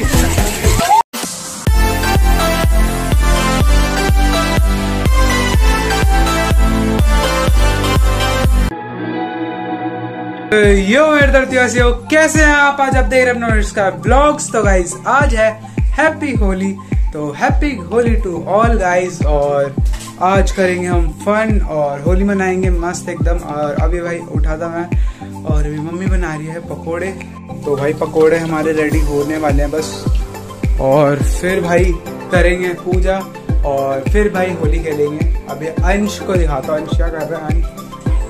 यो मेरे दर्दियों, कैसे हैं आप? आज आप देख रहे हैं अपना ब्लॉग्स। तो गाइज आज है हैप्पी होली, तो happy Holi to all guys. और आज करेंगे हम फन और होली मनाएंगे मस्त एकदम। और अभी भाई उठा था मैं और अभी मम्मी बना रही है पकोड़े। तो भाई पकोड़े हमारे रेडी होने वाले हैं बस, और फिर भाई करेंगे पूजा और फिर भाई होली खेलेंगे। अभी अंश को दिखाता हूँ अंश क्या कर रहा है। अंश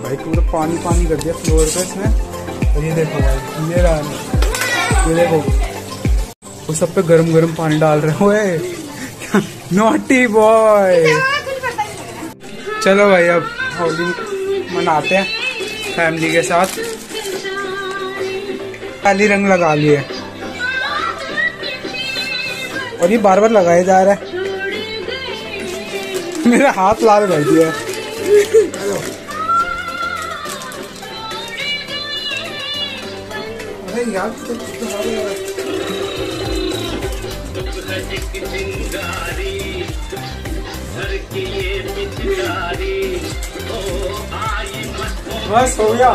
भाई पूरा पानी पानी कर दिया फ्लोर पे इसने। और ये देखो भाई, ये रहा, ये देखो वो सब पे गरम गरम पानी डाल रहे हो। Naughty boy. चलो भाई अब होली मनाते हैं फैमिली के साथ। काली रंग लगा लिए और ये बार बार लगाया जा रहा है। मेरा हाथ लाल कर दिया। बस हो गया।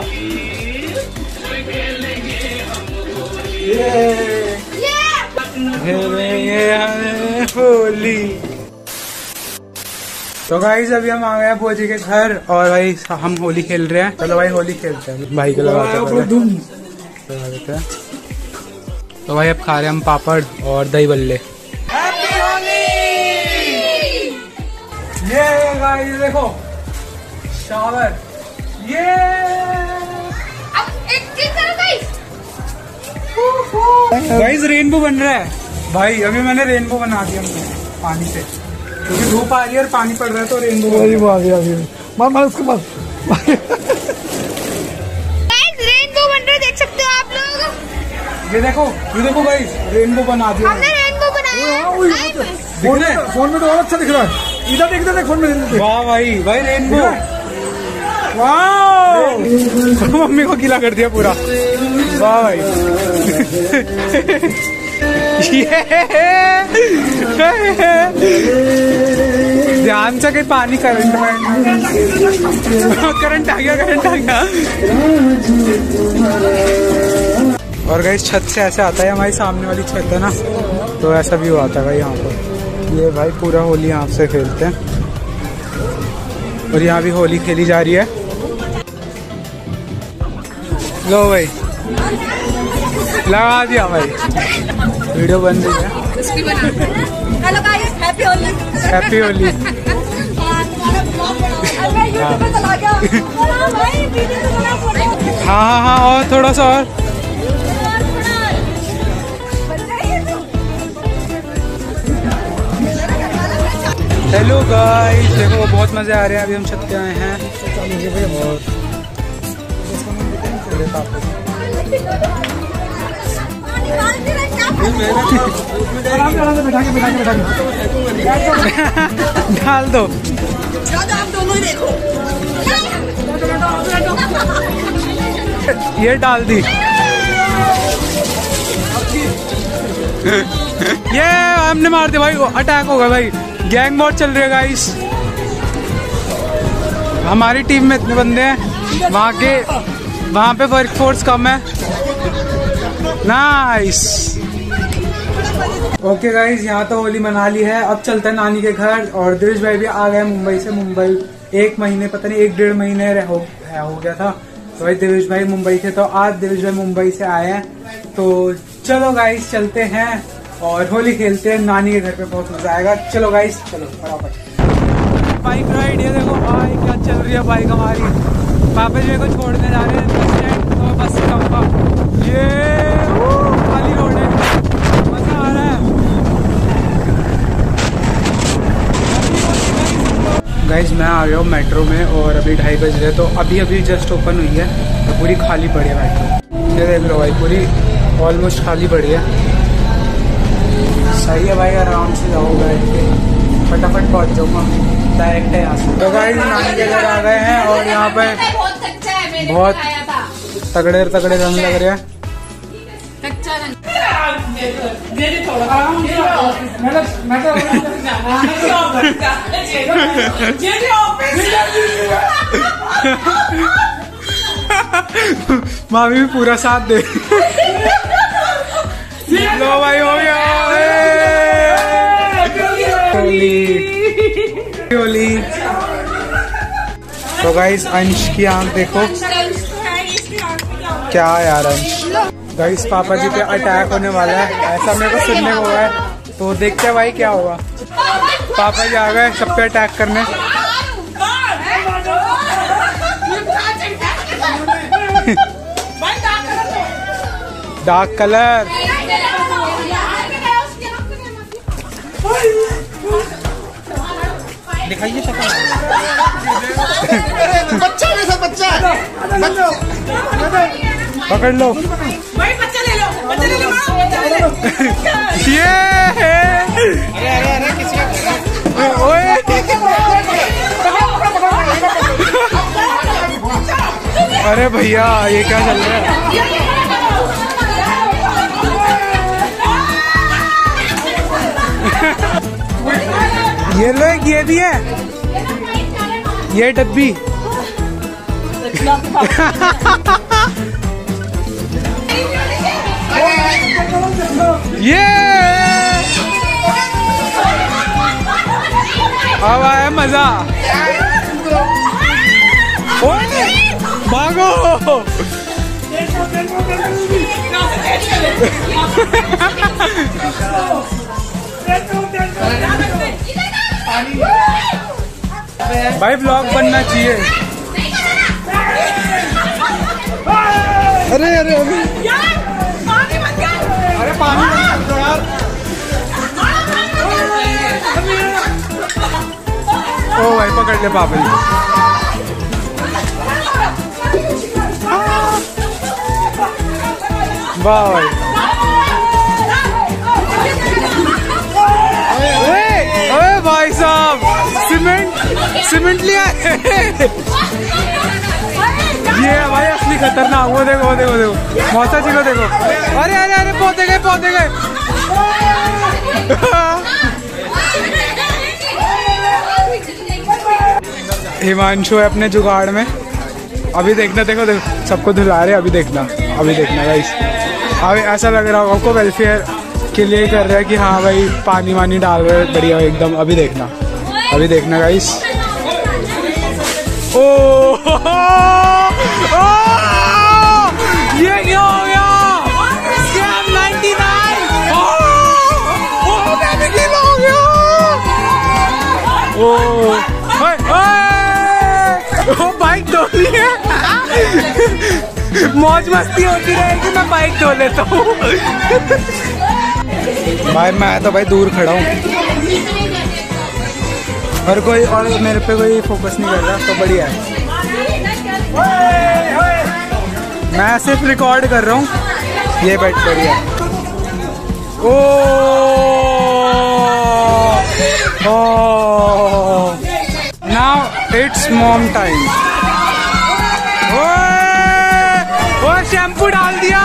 होली। तो गाइस अभी हम आ गए हैं भोजी के घर और भाई हम होली खेल रहे हैं। चलो भाई होली खेलते हैं। भाई को लगाते हैं। तो भाई अब खा रहे हम पापड़ और दही बल्ले। हैप्पी होली! ये भाई देखो शावर। ये गाइस रेनबो बन रहा है भाई। अभी मैंने रेनबो बना दिया पानी से, क्योंकि धूप आ रही है और पानी पड़ रहा है तो रेनबो आ गया। मामा उसके पास ये देखो भाई रेनबो बना दिया। हमने रेनबो बनाया। फोन में तो और अच्छा दिख रहा है। इधर देखते देख फोन में। वाह भाई भाई रेनबो। वाह मम्मी को गीला कर दिया पूरा। वाह भाई। ध्यान से कहीं पानी करंट आ गया। और गाइस छत से ऐसे आता है, हमारी सामने वाली छत है ना, तो ऐसा भी आता है भाई यहाँ पर। ये भाई पूरा होली यहाँ से खेलते हैं और यहाँ भी होली खेली जा रही है। लो भाई लगा दिया भाई। वीडियो बन रही है। हैप्पी होली। हाँ, और थोड़ा सा और हेलो गाइस देखो बहुत मजे आ रहे हैं। अभी हम छत पे आए हैं। डाल दो ये डाल दी। ये हमने मार दिया भाई। अटैक होगा भाई। गैंग वॉर चल रही है गाइस। हमारी टीम में इतने बंदे हैं, वहाँ पे वर्क फोर्स कम है। नाइस। ओके गाइस यहाँ तो होली मना ली है। अब चलते हैं नानी के घर। और दिलेश भाई भी आ गए मुंबई से। मुंबई एक महीने पता नहीं 1-1.5 महीने हो गया था। तो भाई दिलेश भाई मुंबई थे, तो आज दिलेश भाई मुंबई से आए हैं। तो चलो गाइस चलते हैं और होली खेलते हैं। नानी के घर पे बहुत मजा आएगा। चलो गाइस चलो फटाफट। Bike ride. ये देखो भाई क्या चल रही है बाइक हमारी। पापा जी को छोड़ने जा रहे हैं बस स्टैंड, तो बस से कम्पा। ये खाली रोड है, मजा आ रहा है। गाइस मैं आ गया हूँ मेट्रो में और अभी 2:30 बज रहे हैं। तो अभी जस्ट ओपन हुई है, तो पूरी खाली पड़ी है मेट्रो। ये देख लो भाई पूरी ऑलमोस्ट खाली पड़ी है। सही है भाई, आराम से जाओ बैठ के, फटाफट पहुंच जाऊंगा डायरेक्ट है यहाँ से। तो गाइस नानी के घर आ गए हैं और यहाँ पे बहुत तगड़े रंग लग रहे हैं। दे दे थोड़ा। हाँ मुझे मैं तो ऑफिस का जेडी ऑफिस मामी भी पूरा साथ दे। लो भाई हो गया होली। तो गाइस अंश की आंख देखो क्या यार। अंश गाइस पापा जी पे अटैक होने वाला है ऐसा मेरे को सुनने को हुआ है, तो देखते हैं भाई क्या होगा। पापा जी आ गए सब पे अटैक करने। डार्क कलर दिखाइए बच्चा पकड़ लो भाई, बच्चा ले लो, बच्चा ले लो, बच्चा ले लो। ये अरे अरे अरे किसी का ओए अरे भैया ये क्या चल रहा है। ये लो एक ये भी है, ये डब्बी ये अब आया मजा। भागो भाई ब्लॉग बनना चाहिए। अरे अरे अभी पानी तो यार। ओ भाई पकड़ ले पापा जी। वाह भाई ओए भाई साहब सीमेंट लिया ये भाई असली खतरनाक। वो देखो वो देखो देखो मौसा जी को देखो। अरे अरे अरे पौधे गए पौधे गए। हिमांशु है अपने जुगाड़ में। अभी देखना देखो देखो सबको धुला रहे। अभी देखना गाइस। अभी ऐसा लग रहा होगा आपको वेलफेयर के लिए कर रहे हैं कि हाँ भाई पानी वानी डाल रहे बढ़िया एकदम। अभी देखना गाइस। ओ ये क्या हो गया। स्कैम 99 ओ बेबी किल हो गया। ओ बाइक धो ली है। मौज मस्ती होती रहेगी, मैं बाइक धो लेता हूँ। भाई मैं तो भाई दूर खड़ा हूँ और कोई और मेरे पे कोई फोकस नहीं कर रहा, तो बढ़िया है। मैं सिर्फ रिकॉर्ड कर रहा हूँ। ये बैठ बढ़िया। Oh now it's mom time. O shampoo डाल दिया।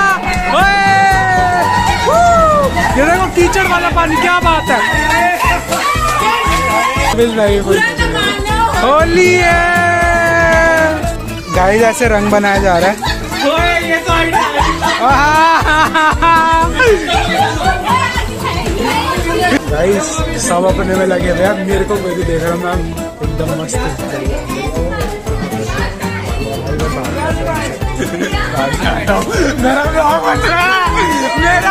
ये देखो कीचड़ वाला पानी, क्या बात है। होली है गाइस, ऐसे रंग बनाया जा रहा है। ये तो गाइस सब अपने में लगे हुए हैं। मेरे को कोई भी देख रहा हूँ, मैम एकदम मस्त। मेरा ब्लॉग बन रहा है, मेरा ब्लॉग बन रहा है। मेरी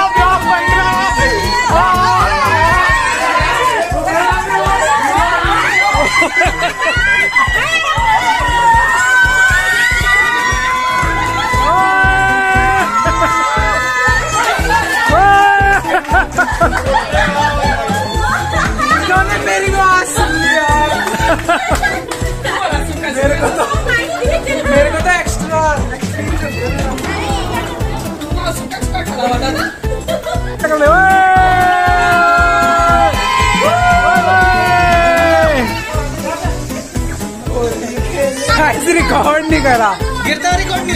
आवाज सुन लिया। मेरे को तो एक्स्ट्रा एक्सपीरियंस। रिकॉर्ड नहीं करा, गिरता रिकॉर्ड नहीं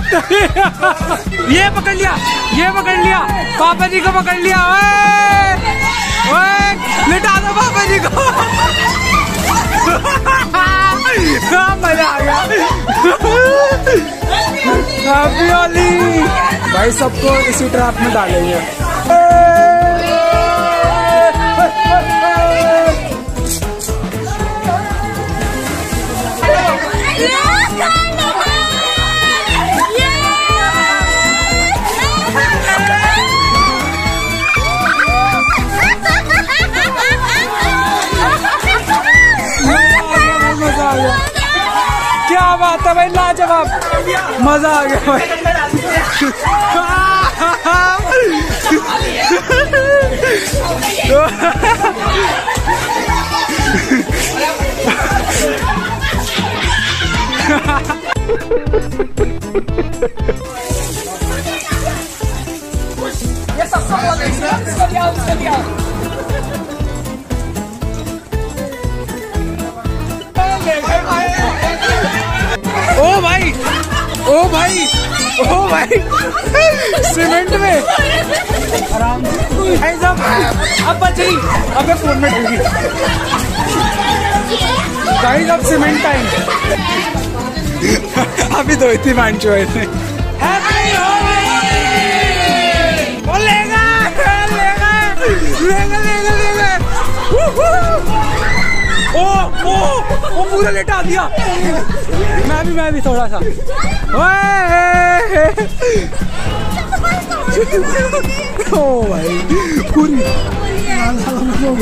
ये पकड़ लिया पापा जी को पकड़ लिया। लिटा दो पापा जी को। मजा आ गया भाई, सबको इसी ट्रैप में डालेंगे। क्या बात है भाई, लाजवाब, मजा आ गया भाई। ये सब ओ भाई सीमेंट में आराम भाई साहब। अब बच गई, अब फोन में ढूंढी भाई साहब। सीमेंट टाइम अभी दो इतनी मान चो है। वो पूरा लेटा दिया। मैं भी थोड़ा सा। ओ भाई पूरी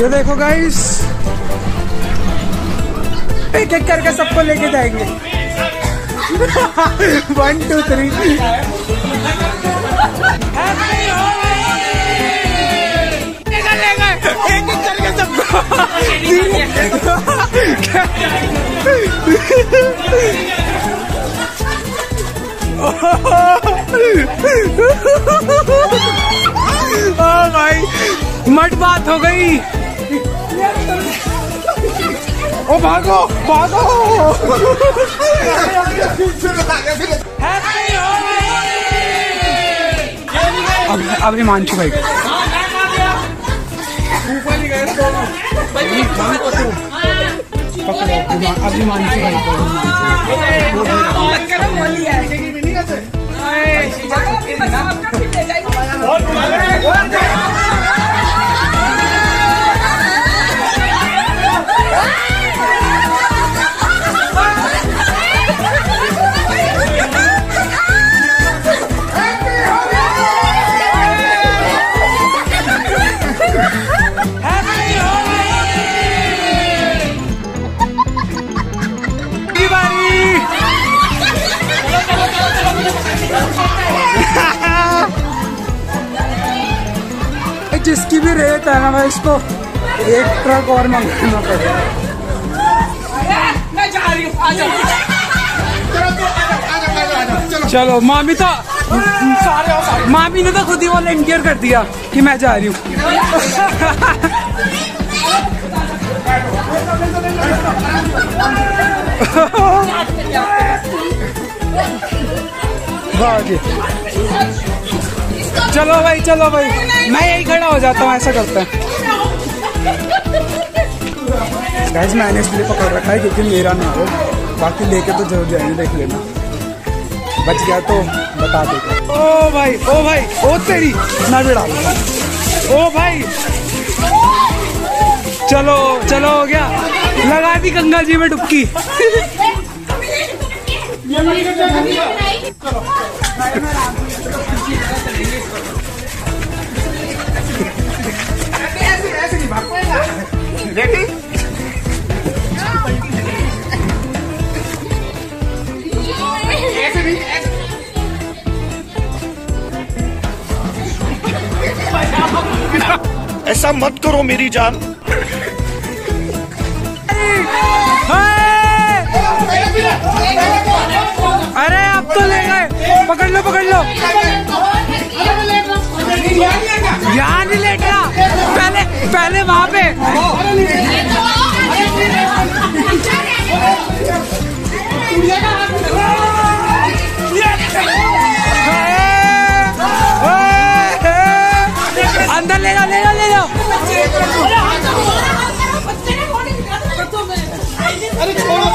ये देखो गाइस, एक एक करके सबको लेके जाएंगे। 1 2 3 भाई मट बात हो गई। ओ भागो अब हिमांशु भाई जिसकी भी रेट है ना भाई, इसको एक ट्रक और मंगाना पड़ेगा। मैं जा रही हूँ, आजा। चलो मामी ने तो खुद ही वॉलंटियर कर दिया कि मैं जा रही हूँ। चलो भाई मैं यही खड़ा हो जाता हूँ, ऐसा करता है गाइस। मैंने इसलिए पकड़ रखा है क्योंकि मेरा ना हो, बाकी लेके तो जरूर जाएंगे, देख लेना। बच गया तो बता देगा। ओ भाई ओ तेरी ना बेड़ा। ओ भाई चलो हो गया, लगा दी गंगा जी में डुबकी। ऐसा मत करो मेरी जान।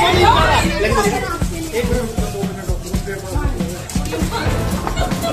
ले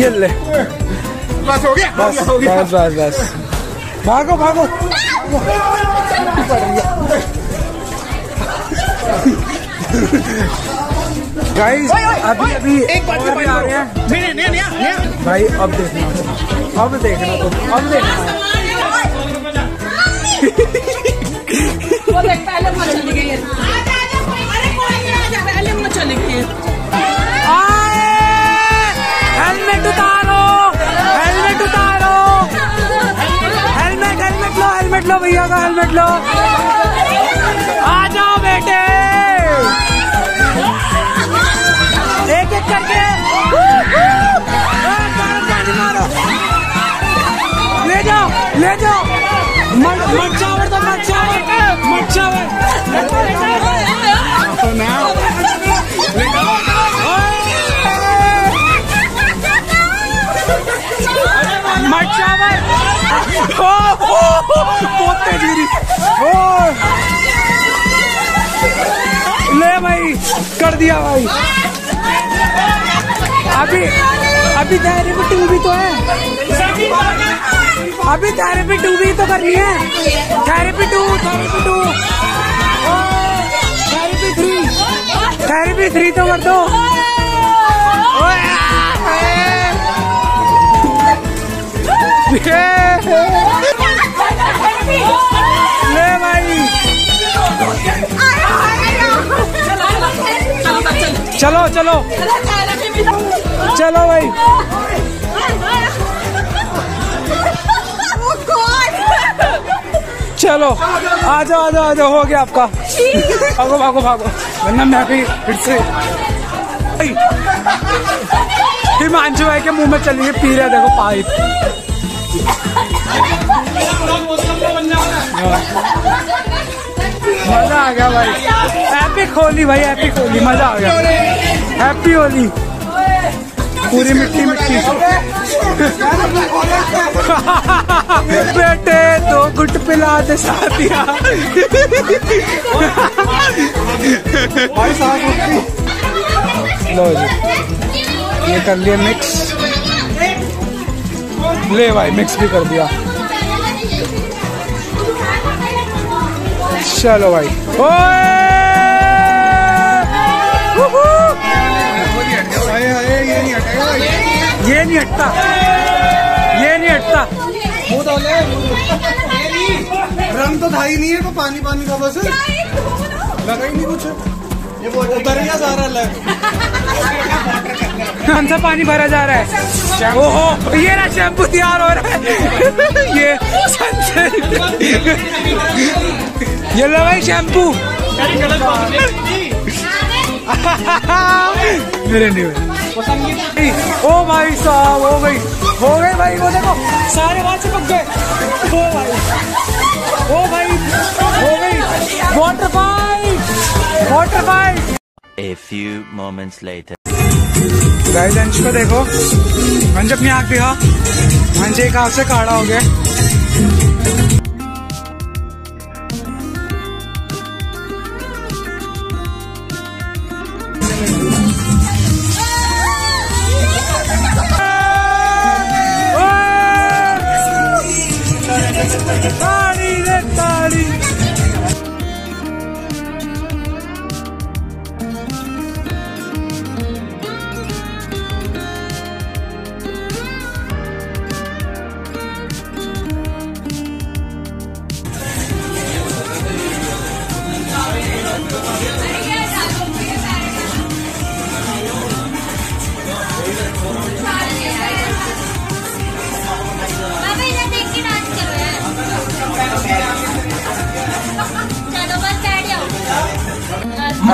ये ले बस हो गया बस बस बस भागो भागो गाइस अभी अभी एक बात पे आ रहे हैं। नहीं नहीं नहीं भाई अब देखना पहले मत चली गई है। अरे कोई नहीं जा पहले मत चली गई है। हेलमेट उतारो हेलमेट उतारो हेलमेट हेलमेट लो भैया का हेलमेट लो। आ जाओ बेटे एक एक करके ले जाओ ले जाओ। मचावर तो मचावर मचावर पोते गिरी ले भाई कर दिया भाई। अभी अभी थेरेपी 2 भी तो है। अभी थेरेपी 2 भी तो कर रही है। थेरेपी 2 थेरेपी 3 तो कर दो। ले भाई चलो चलो चलो भाई चलो आ जाओ हो गया आपका। भागो भागो भागो वरना मैं भी फिर से हिमांशु भाई के मुंह में चली गई पी रहा देखो पाइप। मजा आ गया भाई एपिक होली भाई एपिक होली मजा आ गया हैप्पी होली पूरी मिट्टी मिट्टी। बेटे दो गुट पिला दे साथिया भाई लो जी ये कर लिया मिक्स। ले भाई मिक्स भी कर दिया। चलो भाई ये नहीं हटता ये नहीं हटता। रंग तो था ही नहीं है तो पानी पानी का बस लगा ही नहीं कुछ ये उतर गया सारा कौन सा पानी भरा जा रहा है। ओहो ये ना शैम्पू तैयार हो रहा है ये ये लो भाई शैम्पू मेरे नहीं भाई। ओ भाई साहब हो गई भाई वो देखो सारे वहां से पक गए। ओ भाई हो गई water fight water fight. A few moments later guys Ansh को देखो अंश अपनी आँख दिखा अंश एक आँख से काढ़ा हो गया। ताड़ी रे ताड़ी बाबा इधर देख के डांस कर रहे हैं।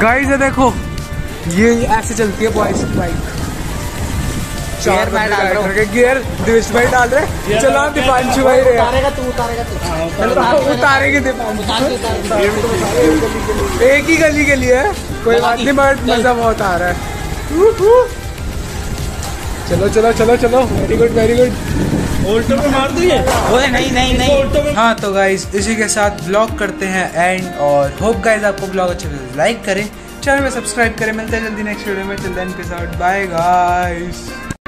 गाइस ये देखो, ये ऐसे चलती है बॉयज की बाइक। गियर भाई डाल रहे, गियर दिलेश भाई डाल रहे, चला हिमांशु भाई रे। उतारेगा तू। एक ही गली के लिए कोई बात नहीं, बट मजा बहुत आ रहा है। चलो चलो चलो चलो, very good very good. Alto पे मार दूं ये? ओए नहीं नहीं नहीं। हाँ तो गाइज इसी के साथ ब्लॉग करते हैं एंड, और होप गाइज आपको ब्लॉग अच्छा लगे, लाइक करें, चैनल में सब्सक्राइब करें। मिलते हैं जल्दी नेक्स्ट वीडियो में। Till then peace out, bye guys.